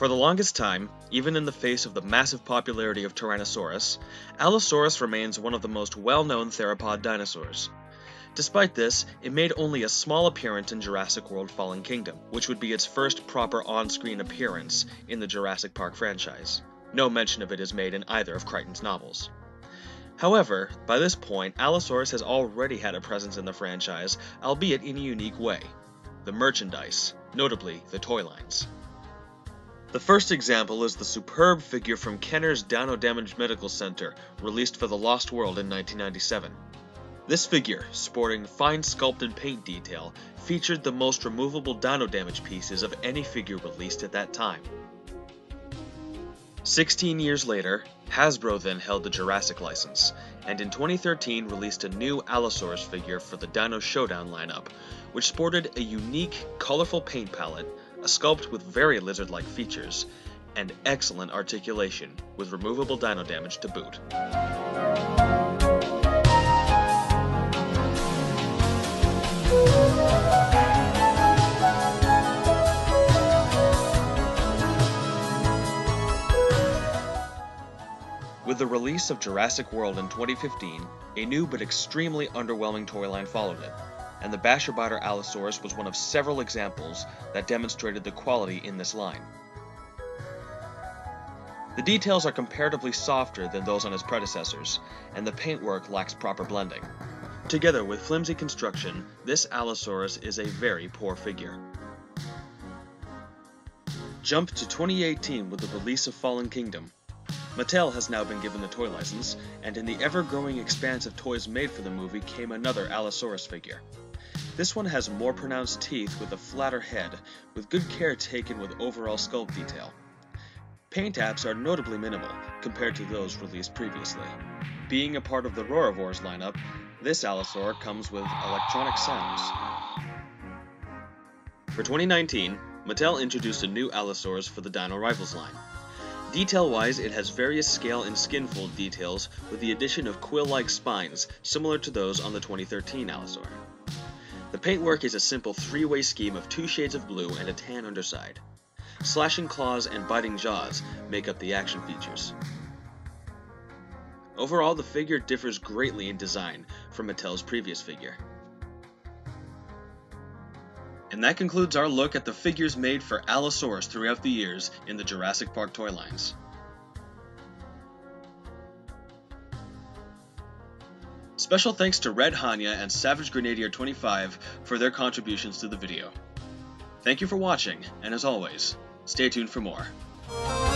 For the longest time, even in the face of the massive popularity of Tyrannosaurus, Allosaurus remains one of the most well-known theropod dinosaurs. Despite this, it made only a small appearance in Jurassic World: Fallen Kingdom, which would be its first proper on-screen appearance in the Jurassic Park franchise. No mention of it is made in either of Crichton's novels. However, by this point, Allosaurus has already had a presence in the franchise, albeit in a unique way. The merchandise, notably the toy lines. The first example is the superb figure from Kenner's Dino Damage Medical Center, released for The Lost World in 1997. This figure, sporting fine sculpted paint detail, featured the most removable dino damage pieces of any figure released at that time. 16 years later, Hasbro then held the Jurassic license, and in 2013 released a new Allosaurus figure for the Dino Showdown lineup, which sported a unique, colorful paint palette, a sculpt with very lizard-like features, and excellent articulation, with removable dino damage to boot. With the release of Jurassic World in 2015, a new but extremely underwhelming toy line followed it, and the Basher-Biter Allosaurus was one of several examples that demonstrated the quality in this line. The details are comparatively softer than those on his predecessors, and the paintwork lacks proper blending. Together with flimsy construction, this Allosaurus is a very poor figure. Jump to 2018 with the release of Fallen Kingdom. Mattel has now been given the toy license, and in the ever-growing expanse of toys made for the movie came another Allosaurus figure. This one has more pronounced teeth with a flatter head, with good care taken with overall sculpt detail. Paint apps are notably minimal compared to those released previously. Being a part of the Rorovores lineup, this Allosaur comes with electronic sounds. For 2019, Mattel introduced a new Allosaurus for the Dino Rivals line. Detail-wise, it has various scale and skinfold details with the addition of quill-like spines, similar to those on the 2013 Allosaur. The paintwork is a simple three-way scheme of two shades of blue and a tan underside. Slashing claws and biting jaws make up the action features. Overall, the figure differs greatly in design from Mattel's previous figure. And that concludes our look at the figures made for Allosaurus throughout the years in the Jurassic Park toy lines. Special thanks to RedHannya and Savage Grenadier 25 for their contributions to the video. Thank you for watching, and as always, stay tuned for more.